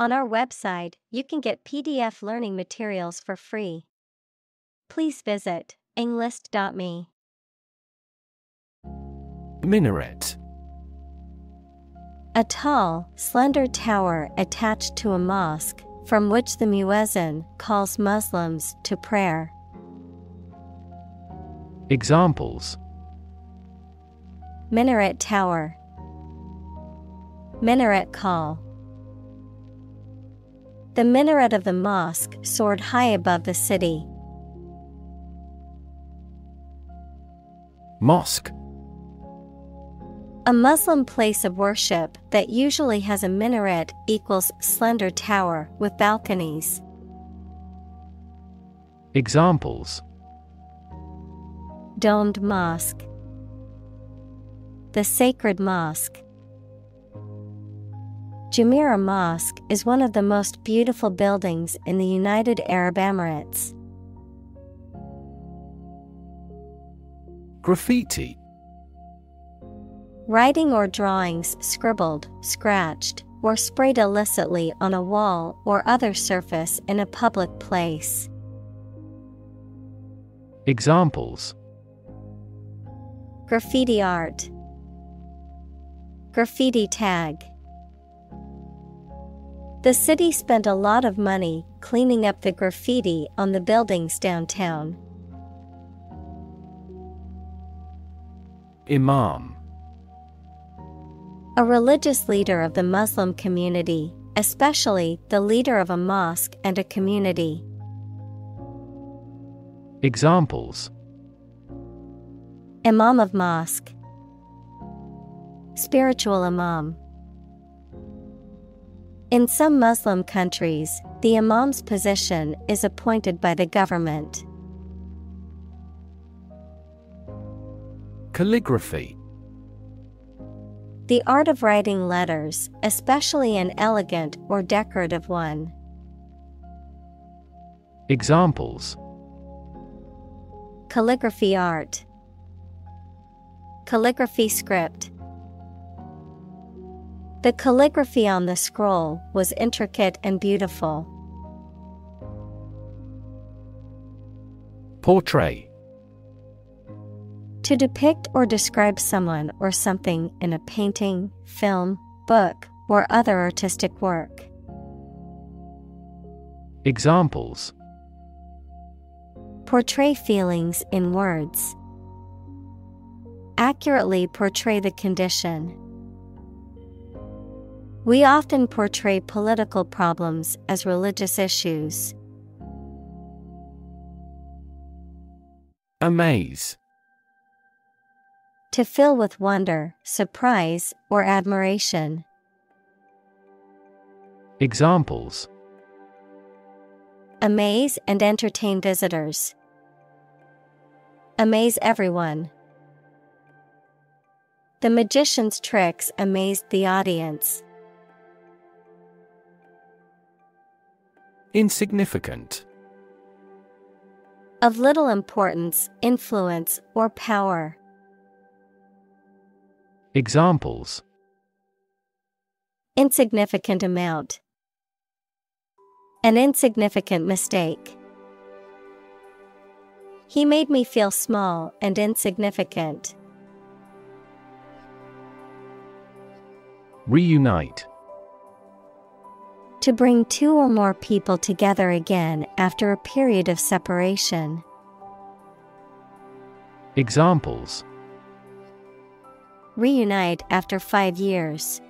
On our website, you can get PDF learning materials for free. Please visit englist.me. Minaret. A tall, slender tower attached to a mosque, from which the muezzin calls Muslims to prayer. Examples: minaret tower, minaret call. The minaret of the mosque soared high above the city. Mosque. A Muslim place of worship that usually has a minaret equals slender tower with balconies. Examples: domed mosque, the sacred mosque. Jumeirah Mosque is one of the most beautiful buildings in the United Arab Emirates. Graffiti. Writing or drawings scribbled, scratched, or sprayed illicitly on a wall or other surface in a public place. Examples: graffiti art, graffiti tag. The city spent a lot of money cleaning up the graffiti on the buildings downtown. Imam. A religious leader of the Muslim community, especially the leader of a mosque and a community. Examples: imam of mosque, spiritual imam. In some Muslim countries, the imam's position is appointed by the government. Calligraphy. The art of writing letters, especially an elegant or decorative one. Examples: calligraphy art, calligraphy script. The calligraphy on the scroll was intricate and beautiful. Portray. To depict or describe someone or something in a painting, film, book, or other artistic work. Examples: portray feelings in words. Accurately portray the condition. We often portray political problems as religious issues. Amaze. To fill with wonder, surprise, or admiration. Examples: amaze and entertain visitors. Amaze everyone. The magician's tricks amazed the audience. Insignificant. Of little importance, influence, or power. Examples: insignificant amount, an insignificant mistake. He made me feel small and insignificant. Reunite. To bring two or more people together again after a period of separation. Examples: reunite after 5 years.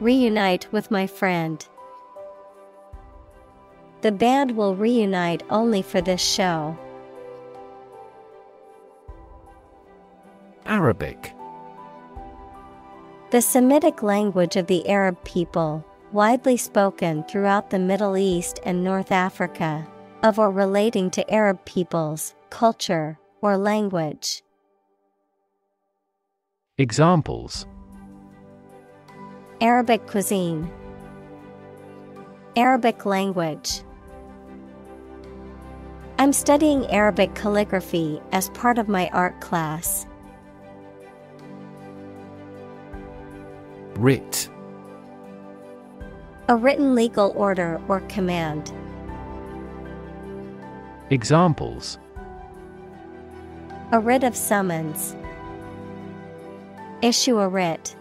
Reunite with my friend. The band will reunite only for this show. Arabic. The Semitic language of the Arab people, widely spoken throughout the Middle East and North Africa, of or relating to Arab peoples, culture, or language. Examples: Arabic cuisine, Arabic language. I'm studying Arabic calligraphy as part of my art class. Writ. A written legal order or command. Examples: a writ of summons. Issue a writ.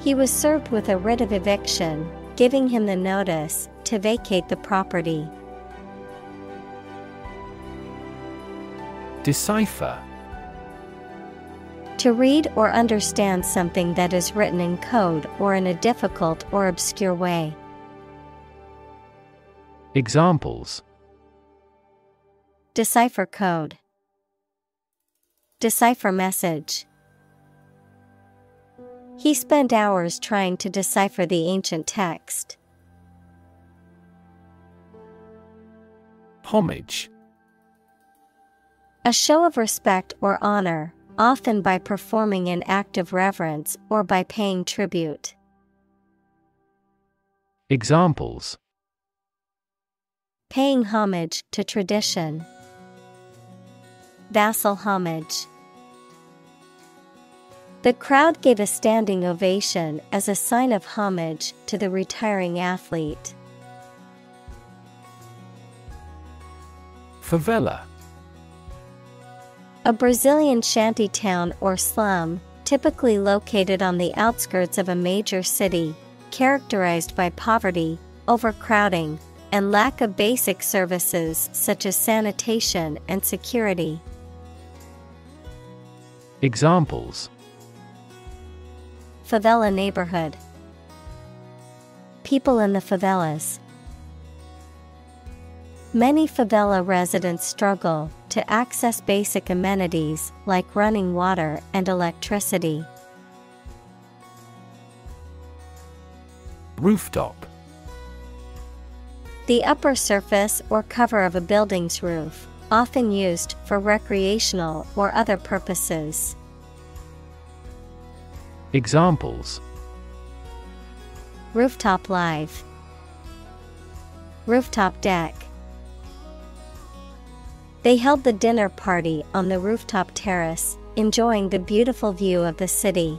He was served with a writ of eviction, giving him the notice to vacate the property. Decipher. To read or understand something that is written in code or in a difficult or obscure way. Examples: decipher code. Decipher message. He spent hours trying to decipher the ancient text. Homage. A show of respect or honor, often by performing an act of reverence or by paying tribute. Examples: paying homage to tradition. Vassal homage. The crowd gave a standing ovation as a sign of homage to the retiring athlete. Favela. A Brazilian shanty town or slum, typically located on the outskirts of a major city, characterized by poverty, overcrowding, and lack of basic services such as sanitation and security. Examples: favela neighborhood. People in the favelas. Many favela residents struggle to access basic amenities like running water and electricity. Rooftop. The upper surface or cover of a building's roof, often used for recreational or other purposes. Examples: rooftop live. Rooftop deck. They held the dinner party on the rooftop terrace, enjoying the beautiful view of the city.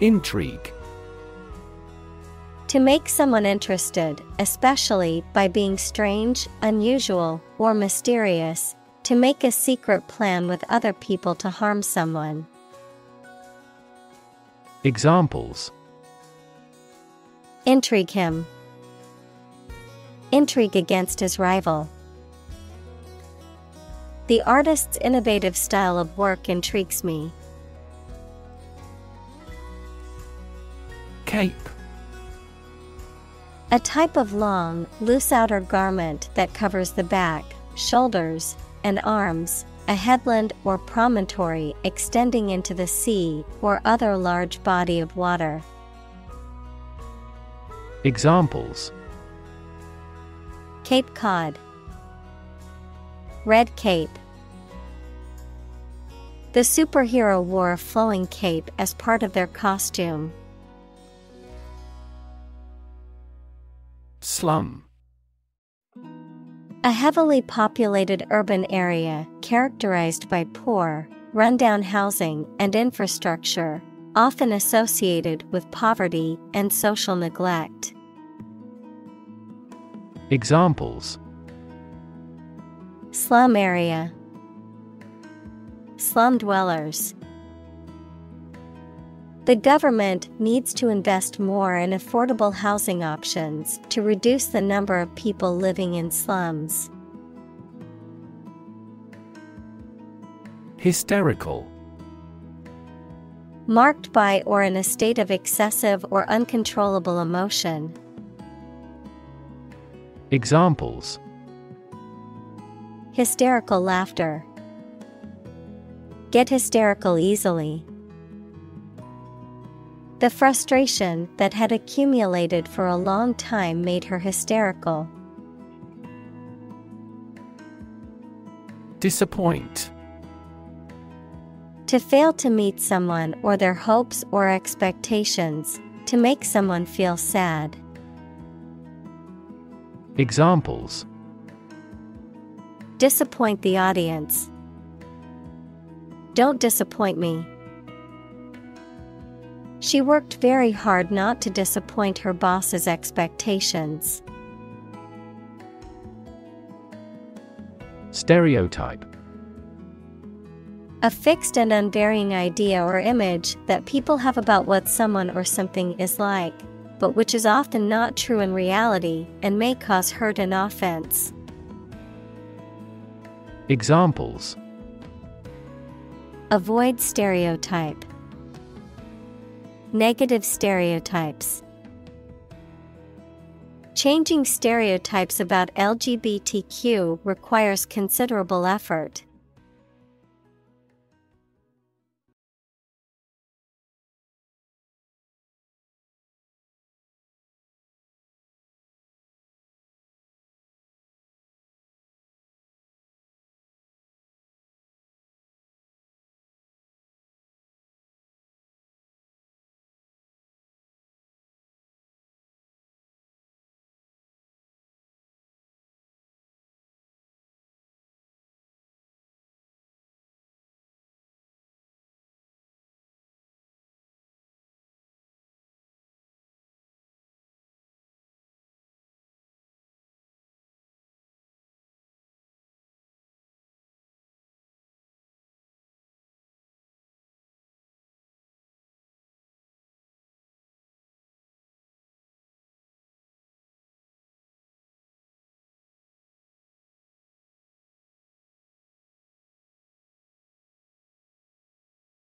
Intrigue. To make someone interested, especially by being strange, unusual, or mysterious. To make a secret plan with other people to harm someone. Examples: intrigue him. Intrigue against his rival. The artist's innovative style of work intrigues me. Cape. A type of long, loose outer garment that covers the back, shoulders, and arms, a headland or promontory extending into the sea or other large body of water. Examples: Cape Cod. Red Cape. The superhero wore a flowing cape as part of their costume. Slum. A heavily populated urban area characterized by poor, rundown housing and infrastructure, often associated with poverty and social neglect. Examples: slum area. Slum dwellers. The government needs to invest more in affordable housing options to reduce the number of people living in slums. Hysterical. Marked by or in a state of excessive or uncontrollable emotion. Examples: hysterical laughter. Get hysterical easily. The frustration that had accumulated for a long time made her hysterical. Disappoint. To fail to meet someone or their hopes or expectations, to make someone feel sad. Examples: disappoint the audience. Don't disappoint me. She worked very hard not to disappoint her boss's expectations. Stereotype. A fixed and unvarying idea or image that people have about what someone or something is like, but which is often not true in reality and may cause hurt and offense. Examples. Avoid stereotype. Negative stereotypes. Changing stereotypes about LGBTQ requires considerable effort.